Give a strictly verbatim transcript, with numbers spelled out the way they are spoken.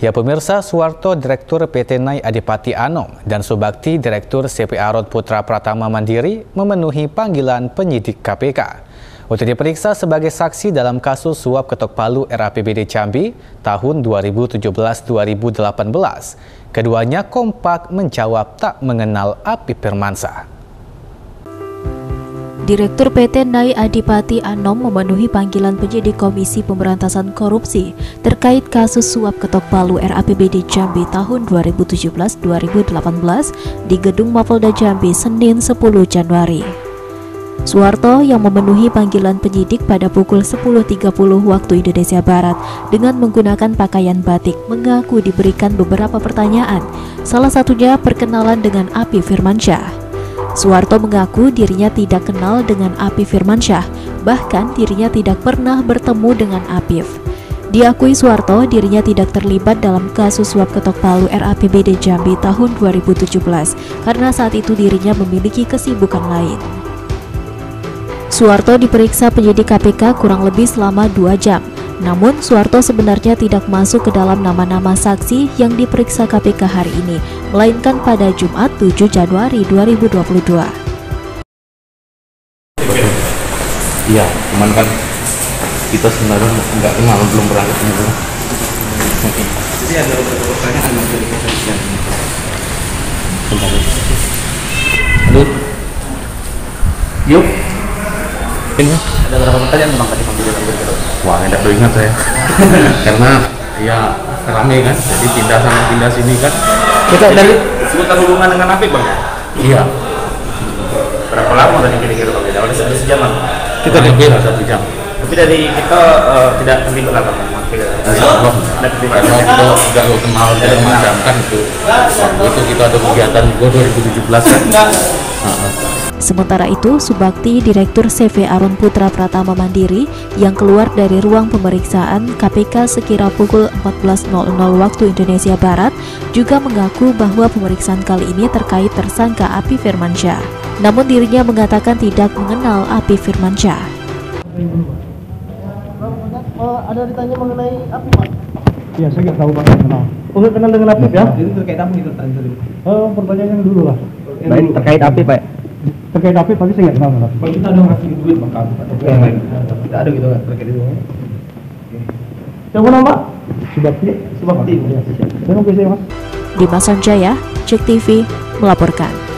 Ya pemirsa, Suwarto, Direktur P T. Nai Adipati Anom dan Subakti, Direktur C V Arun Putra Pratama Mandiri memenuhi panggilan penyidik K P K untuk diperiksa sebagai saksi dalam kasus suap ketok palu R A P B D Jambi tahun dua ribu tujuh belas dua ribu delapan belas. Keduanya kompak menjawab tak mengenal Apif Firmansyah. Direktur P T. Nai Adipati Anom memenuhi panggilan penyidik Komisi Pemberantasan Korupsi terkait kasus suap ketok palu R A P B D Jambi tahun dua ribu tujuh belas dua ribu delapan belas di Gedung Mapolda Jambi Senin sepuluh Januari. Suwarto yang memenuhi panggilan penyidik pada pukul sepuluh tiga puluh waktu Indonesia Barat dengan menggunakan pakaian batik mengaku diberikan beberapa pertanyaan, salah satunya perkenalan dengan Apif Firmansyah. Suwarto mengaku dirinya tidak kenal dengan Apif Firmansyah, bahkan dirinya tidak pernah bertemu dengan Apif. Diakui Suwarto, dirinya tidak terlibat dalam kasus suap ketok palu R A P B D Jambi tahun dua ribu tujuh belas karena saat itu dirinya memiliki kesibukan lain. Suwarto diperiksa penyidik K P K kurang lebih selama dua jam. Namun, Suwarto sebenarnya tidak masuk ke dalam nama-nama saksi yang diperiksa K P K hari ini, melainkan pada Jumat tujuh Januari dua ribu dua puluh dua. Iya, cuman kan kita sebenarnya nggak kenal, belum pernah ketemu. Jadi ada beberapa pertanyaan dari kesaksian. Halo. Yuk. Ini ada berapa pertanyaan tentang tadi panggilan? Wah, enggak ingat saya karena ya rame kan, jadi pindah sama pindah sini kan. Kita dari seputar hubungan dengan Apif, Bang. Iya. Berapa lama tadi kira-kira Bang? Dari sejam. Kita lebih dari satu jam. Tapi dari kita uh, tidak terlibat apa Bang. Kita enggak kenal dan mengamankan itu. Waktu itu kita ada kegiatan juga dua ribu tujuh belas kan. Sementara itu, Subakti, Direktur C V Arun Putra Pratama Mandiri yang keluar dari ruang pemeriksaan K P K sekira pukul empat belas nol nol waktu Indonesia Barat juga mengaku bahwa pemeriksaan kali ini terkait tersangka Apif Firmansyah. Namun dirinya mengatakan tidak mengenal Apif Firmansyah. Oh, ada ditanya mengenai Apif, Pak? Iya, saya nggak tahu, Pak, kenal. Oh, nggak kenal dengan Apif ya? Itu terkait apa itu tadi? Oh, pertanyaan yang dulu lah. Baik, terkait Apif, Pak. Terkait Apif, tapi saya nggak kenal Apif. Kalau kita ada ngasih duit Bang Kak, tidak ada gitu kan terkait itu. Siapa nama? Subakti. Subakti. Terima kasih Mas. Dimas Sanjaya, J E K T V melaporkan.